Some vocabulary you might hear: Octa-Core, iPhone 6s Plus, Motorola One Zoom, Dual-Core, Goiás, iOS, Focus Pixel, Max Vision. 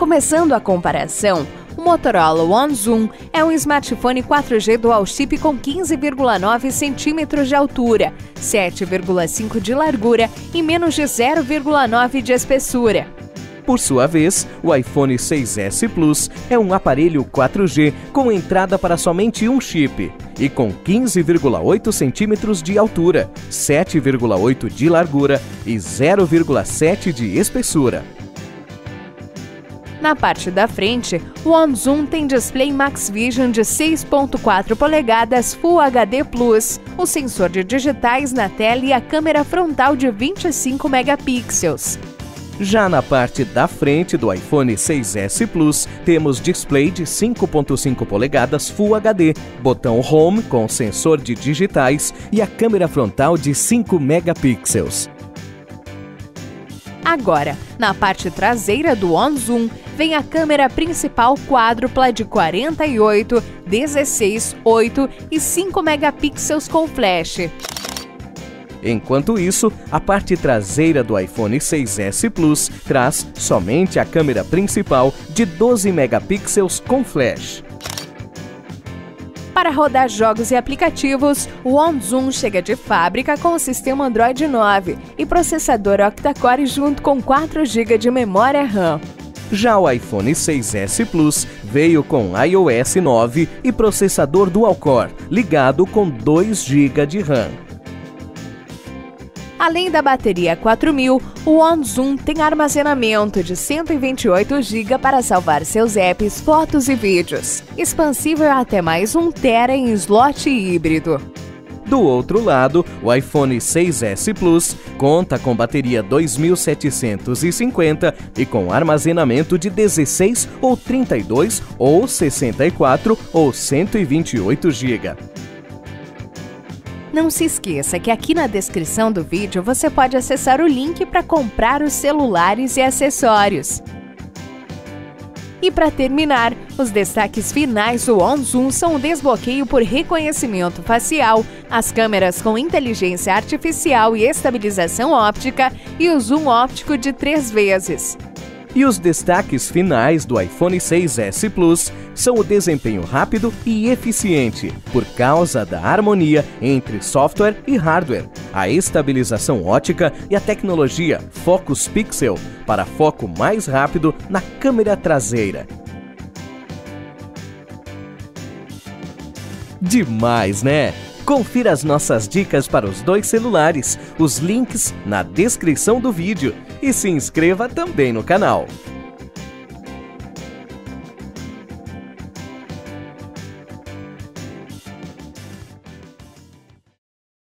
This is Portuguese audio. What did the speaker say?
Começando a comparação, o Motorola One Zoom é um smartphone 4G dual chip com 15,9 centímetros de altura, 7,5 de largura e menos de 0,9 de espessura. Por sua vez, o iPhone 6s Plus é um aparelho 4G com entrada para somente um chip e com 15,8 centímetros de altura, 7,8 de largura e 0,7 de espessura. Na parte da frente, o One Zoom tem display Max Vision de 6,4 polegadas Full HD+, o sensor de digitais na tela e a câmera frontal de 25 megapixels. Já na parte da frente do iPhone 6s Plus, temos display de 5,5 polegadas Full HD, botão Home com sensor de digitais e a câmera frontal de 5 megapixels. Agora, na parte traseira do One Zoom, vem a câmera principal quádrupla de 48, 16, 8 e 5 megapixels com flash. Enquanto isso, a parte traseira do iPhone 6s Plus traz somente a câmera principal de 12 megapixels com flash. Para rodar jogos e aplicativos, o One Zoom chega de fábrica com o sistema Android 9 e processador Octa-Core junto com 4 GB de memória RAM. Já o iPhone 6s Plus veio com iOS 9 e processador Dual-Core, ligado com 2 GB de RAM. Além da bateria 4000, o One Zoom tem armazenamento de 128 GB para salvar seus apps, fotos e vídeos, expansível até mais 1 TB em slot híbrido. Do outro lado, o iPhone 6s Plus conta com bateria 2750 e com armazenamento de 16 ou 32 ou 64 ou 128 GB. Não se esqueça que aqui na descrição do vídeo você pode acessar o link para comprar os celulares e acessórios. E para terminar, os destaques finais do One Zoom são o desbloqueio por reconhecimento facial, as câmeras com inteligência artificial e estabilização óptica e o zoom óptico de 3 vezes. E os destaques finais do iPhone 6s Plus são o desempenho rápido e eficiente, por causa da harmonia entre software e hardware, a estabilização ótica e a tecnologia Focus Pixel, para foco mais rápido na câmera traseira. Demais, né? Confira as nossas dicas para os 2 celulares, os links na descrição do vídeo e se inscreva também no canal.